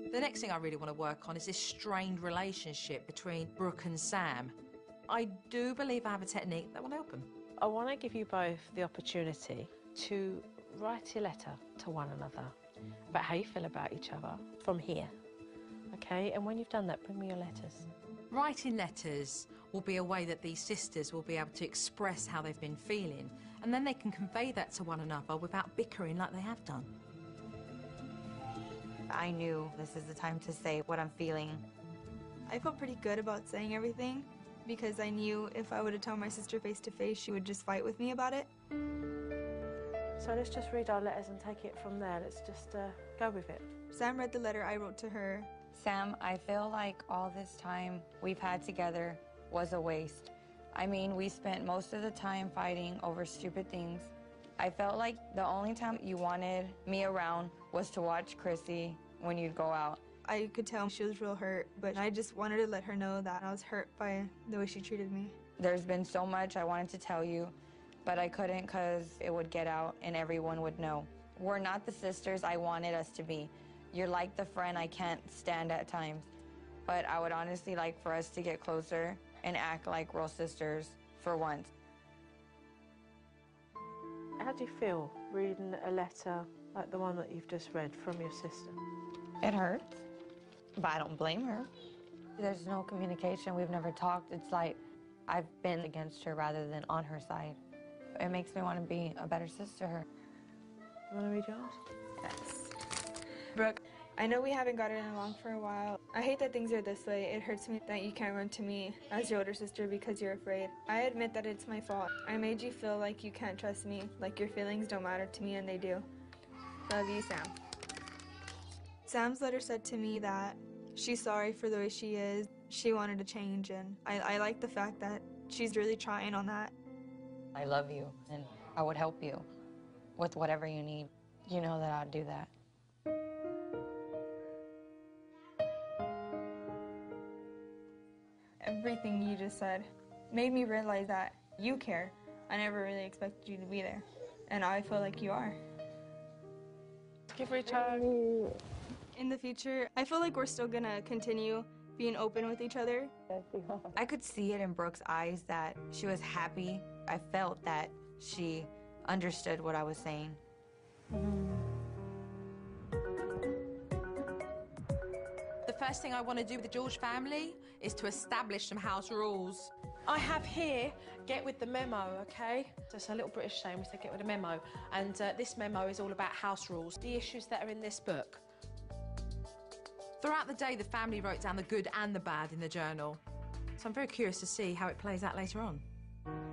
The next thing I really want to work on is this strained relationship between Brooke and Sam. I do believe I have a technique that will help them. I want to give you both the opportunity to write a letter to one another about how you feel about each other from here, OK? And when you've done that, bring me your letters. Writing letters will be a way that these sisters will be able to express how they've been feeling, and then they can convey that to one another without bickering like they have done. I knew this is the time to say what I'm feeling. I felt pretty good about saying everything, because I knew if I were to tell my sister face-to-face, she would just fight with me about it. So let's just read our letters and take it from there. Let's just go with it. Sam read the letter I wrote to her. Sam, I feel like all this time we've had together was a waste. I mean, we spent most of the time fighting over stupid things. I felt like the only time you wanted me around was to watch Chrissy when you'd go out. I could tell she was real hurt, but I just wanted to let her know that I was hurt by the way she treated me. There's been so much I wanted to tell you, but I couldn't because it would get out and everyone would know. We're not the sisters I wanted us to be. You're like the friend I can't stand at times, but I would honestly like for us to get closer and act like real sisters for once. How do you feel reading a letter like the one that you've just read from your sister? It hurts. But I don't blame her. There's no communication. We've never talked. It's like I've been against her rather than on her side. It makes me want to be a better sister to her. You want to read yours? Yes. Brooke, I know we haven't gotten along for a while. I hate that things are this way. It hurts me that you can't run to me as your older sister because you're afraid. I admit that it's my fault. I made you feel like you can't trust me, like your feelings don't matter to me, and they do. Love you, Sam. Sam's letter said to me that she's sorry for the way she is. She wanted to change, and I like the fact that she's really trying on that. I love you, and I would help you with whatever you need. You know that I'd do that. Everything you just said made me realize that you care. I never really expected you to be there, and I feel like you are. Give her a hug. In the future, I feel like we're still gonna continue being open with each other. I could see it in Brooke's eyes that she was happy. I felt that she understood what I was saying. The first thing I want to do with the George family is to establish some house rules. I have here, get with the memo, okay? So it's a little British saying, we say get with the memo. And this memo is all about house rules, the issues that are in this book. Throughout the day, the family wrote down the good and the bad in the journal. So I'm very curious to see how it plays out later on.